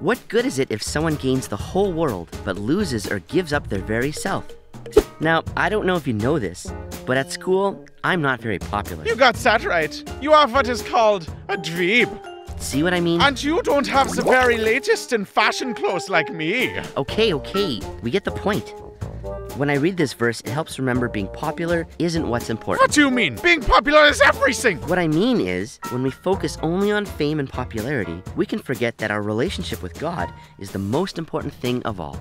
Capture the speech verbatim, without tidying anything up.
What good is it if someone gains the whole world but loses or gives up their very self? Now, I don't know if you know this, but at school, I'm not very popular. You got that right. You are what is called a dweeb. See what I mean? And you don't have the very latest in fashion clothes like me. Okay, okay. We get the point. When I read this verse, it helps remember being popular isn't what's important. What do you mean? Being popular is everything! What I mean is, when we focus only on fame and popularity, we can forget that our relationship with God is the most important thing of all.